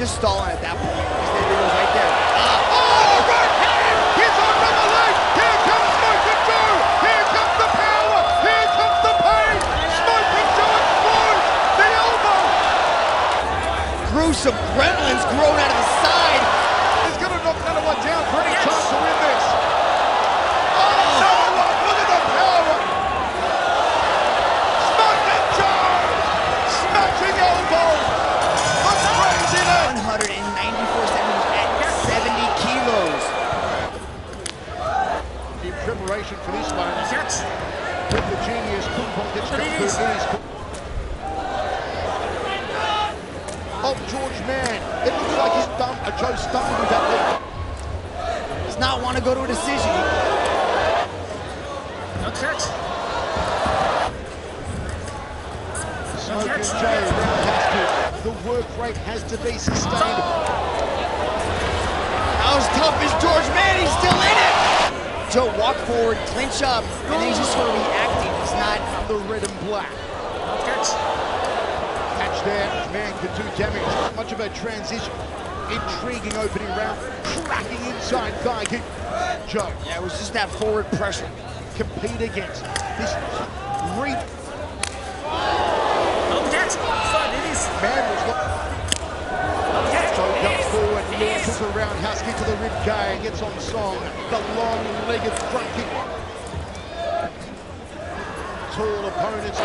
was just stalling at that point. His neighbor was right there. Oh, right hand! He's on from the leg! Here comes Smokin' Joe! Here comes the power! Here comes the pain! Smokin' Joe explodes! The elbow! Gruesome gremlins grown out of the side. He's gonna knock Nattawut down pretty tough to win this. Preparation for this one. With the genius of George Mann. It looks like he's done a Joe stumbled with that leg. Does not want to go to a decision. Smokin' Joe roundhouse kick. The work rate has to be sustained. How tough is George Mann? He's still in it. Joe, walk forward, clinch up, and then he's just sort of reacting. He's not the red and black. Catch there, man could do damage. Much of a transition. Intriguing opening round. Cracking inside thigh kick. Joe. Yeah, it was just that forward pressure. Compete against this read. Man was took a roundhouse kick to the rib cage, gets on song. The long-legged front kick. Tall opponents.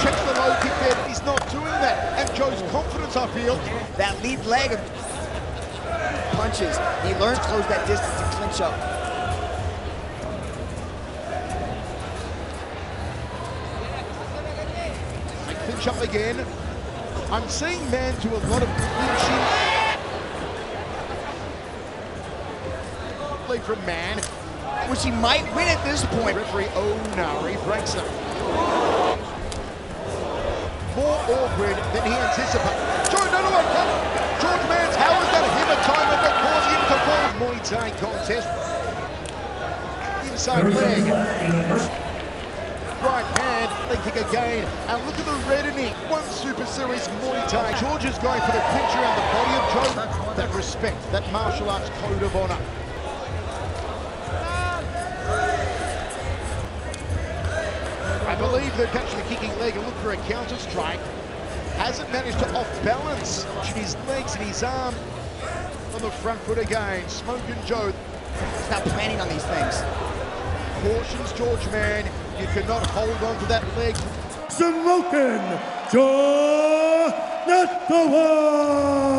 Checks the low kick there. He's not doing that. And Joe's confidence, I feel. That lead leg of punches. He learns to close that distance and clinch up. They clinch up again. I'm seeing man do a lot of clinching. From man, which he might win at this point. Referee Onari breaks him. More awkward than he anticipated. Joe Nattawut, George Mann, how is that him a timer that caused him to fall? Muay Thai contest. Inside leg. Right hand, they kick again. And look at the red in him. One Super Series Muay Thai. George is going for the clinch around the body of Joe. That respect, that martial arts code of honor. I believe they're catching the kicking leg and look for a counter strike. Hasn't managed to off balance his legs and his arm on the front foot again. Smokin' Joe. He's not planning on these things. Cautions George Mann. You cannot hold on to that leg. Smokin' Joe Nattawut.